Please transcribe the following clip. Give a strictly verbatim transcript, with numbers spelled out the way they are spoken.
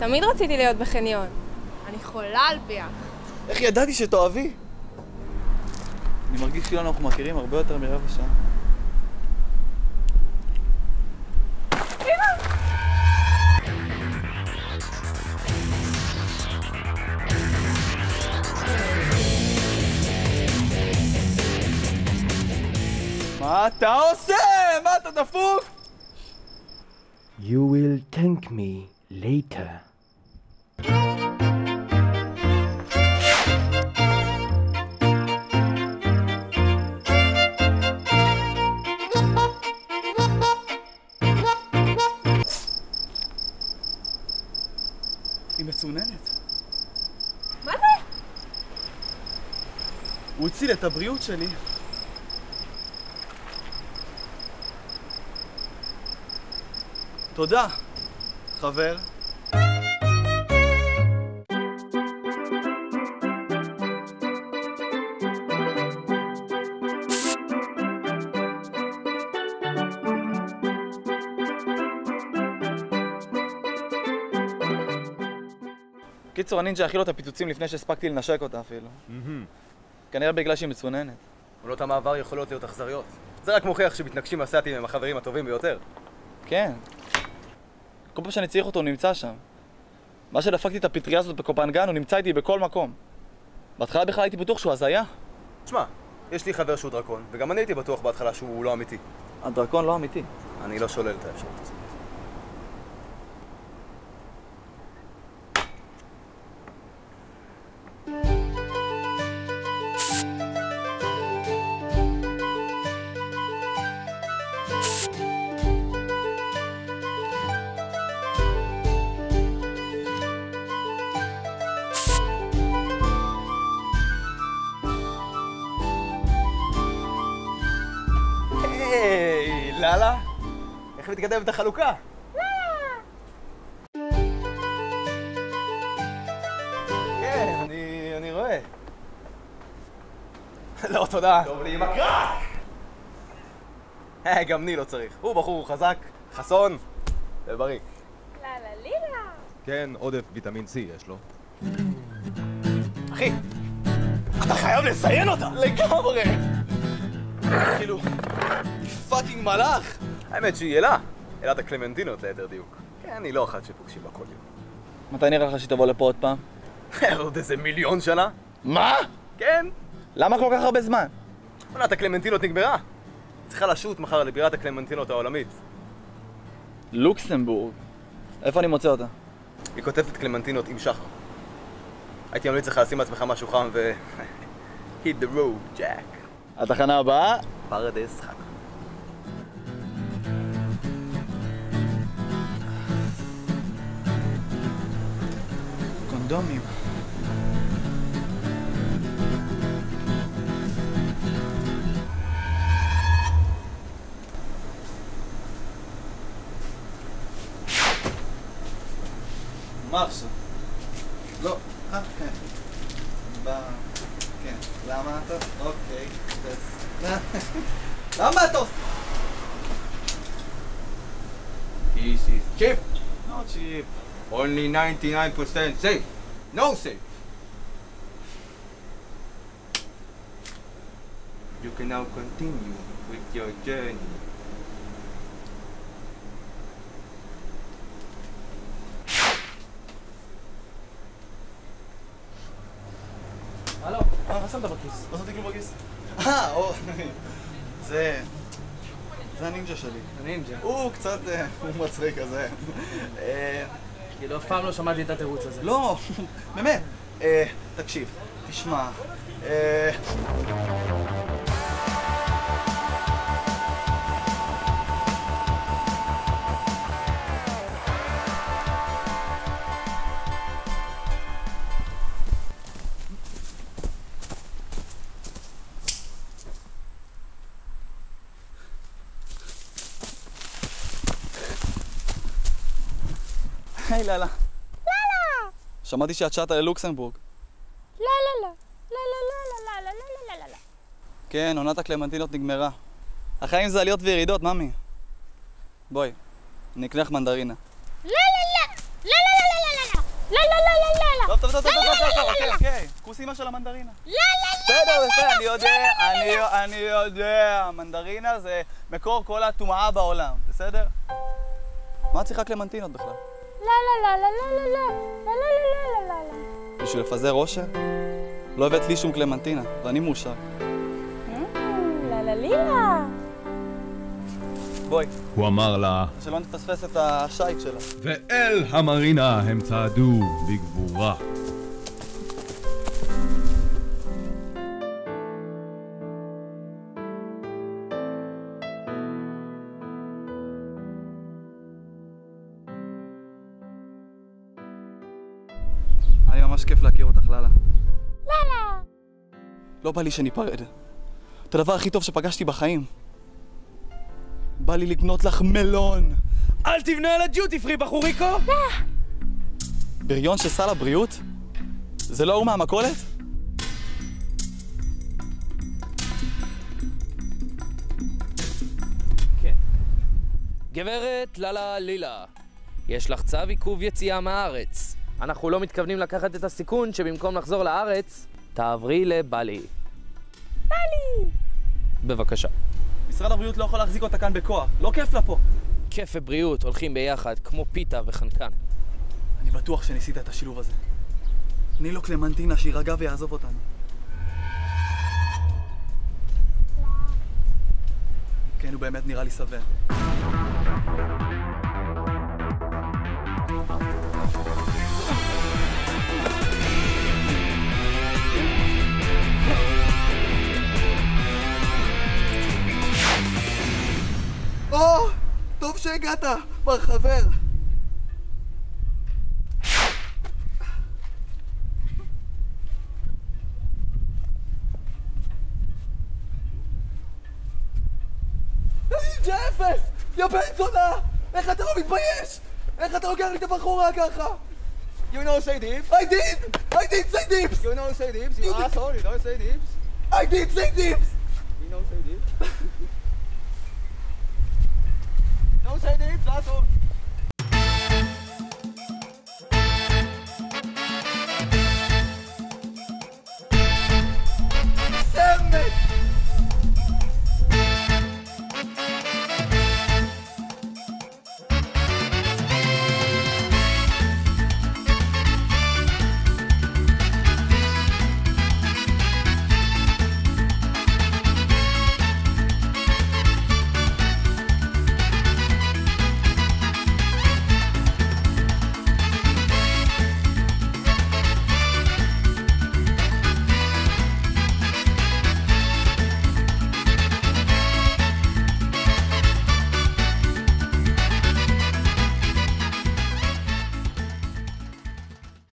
תמיד רציתי להיות בחניון. אני חולה על פיח. איך ידעתי שתאהבי? אני מרגיש כאילו אנחנו מכירים הרבה יותר מרבע שעה. מה אתה עושה? מה אתה דפוק? You will thank me later. היא מצוננת. מה זה? הוא הציל את הבריאות שלי. תודה, חבר. קיצור, הנינג'ה אכיל לו את הפיצוצים לפני שהספקתי לנשק אותה אפילו. כנראה בגלל שהיא מצוננת. עולות המעבר יכולות להיות אכזריות. זה רק מוכיח שמתנגשים הסאטים עם החברים הטובים ביותר. כן. כל פעם שאני צריך אותו, הוא נמצא שם. מה שדפקתי את הפטריה הזאת בקופנגן, הוא נמצא איתי בכל מקום. בהתחלה בכלל הייתי בטוח שהוא הזיה. תשמע, יש לי חבר שהוא דרקון, וגם אני הייתי בטוח בהתחלה שהוא לא אמיתי. הדרקון לא אמיתי. אני לא שולל את האפשרות הזאת. לאללה, איך מתקדמת החלוקה? לאללה! כן, אני רואה. לא, תודה. טוב לי עם הקרק! גם אני לא צריך. הוא בחור חזק, חסון ובריא. לה לה לי לה! כן, עודף ויטמין C יש לו. אחי, אתה חייב לציין אותה! לגמרי! כאילו... פאקינג מלאך! האמת שהיא אלה, אלת הקלמנטינות ליתר דיוק. כן, היא לא אחת שפוגשים בה כל יום. מתי נראה לך שתבוא לפה עוד פעם? עוד איזה מיליון שנה. מה? כן. למה כל כך הרבה זמן? עונת הקלמנטינות נגמרה. צריכה לשוט מחר לבירת הקלמנטינות העולמית. לוקסמבורג? איפה אני מוצא אותה? היא כותבת קלמנטינות עם שחר. הייתי ממליץ לך לשים לעצמך משהו חם ו... hit the road, Jack. התחנה הבאה? פרדס חנה. קונדומים. מה עכשיו? לא. אה, כן. בא... כן. למה אתה? אוקיי. למה אתה? This is cheap. Not cheap. Only ninety-nine percent safe. No safe. You can now continue with your journey. הלו, מה שמת בכיס? לא שמתי כלום בכיס. אה, או... זה... זה הנינג'ה שלי. הנינג'ה? הוא קצת... הוא מצחיק כזה. כאילו, אף פעם לא שמעתי את התירוץ הזה. לא, באמת. תקשיב, תשמע. היי לאללה. לאללה! שמעתי שאת שטה ללוקסמבורג. לא לא לא. לא לא לא לא לא לא לא לא לא. כן, עונת הקלמנטינות נגמרה. החיים זה עליות וירידות, ממי. בואי, נקנה לך מנדרינה. לא לא לא. לא לא לא לא לא לא. לא, לא, לא, לא, לא. טוב, טוב, טוב, טוב, טוב, אוקיי, אוקיי. כוס אימא של המנדרינה. לא, לא, לא, לא, לא. אני יודע, אני יודע. מנדרינה זה מקור כל הטומאה בעולם, בסדר? מה צריכה קלמנטינות בכלל? לא, לא, לא, לא, לא, לא, לא, לא, לא, לא. בשביל לפזר אושר? לא הבאת לי שום קלמנטינה, ואני מאושר. לה לה לי לה. בואי. הוא אמר לה, שלא נתפספס את השייק שלה. ואל המרינה הם צעדו בגבורה. היה ממש כיף להכיר אותך, ללה. ללה! לא בא לי שניפרד. את הדבר הכי טוב שפגשתי בחיים. בא לי לקנות לך מלון. אל תבנה על הדיוטי פרי, בחוריקו! בריון של סל הבריאות? זה לא הוא מהמכולת? כן. גברת לה לה לי לה, יש לך צו עיכוב יציאה מהארץ. אנחנו לא מתכוונים לקחת את הסיכון שבמקום לחזור לארץ, תעברי לבלי. בלי! בבקשה. משרד הבריאות לא יכול להחזיק אותה כאן בכוח, לא כיף לה פה. כיף ובריאות הולכים ביחד, כמו פיתה וחנקן. אני בטוח שניסית את השילוב הזה. תני לו קלמנטינה שירגע ויעזוב אותנו. כן, הוא באמת נראה לי שבע. או, טוב שהגעת, מר חבר. ג'ה אפס! יא בן זונה! איך אתה לא מתבייש? איך אתה לוקח לי את הבחורה ככה? You know say dips? I did! I did say dips! You know say dips? You are sorry, don't say dips? I did say dips! You know say dips? Don't say dips, that's all.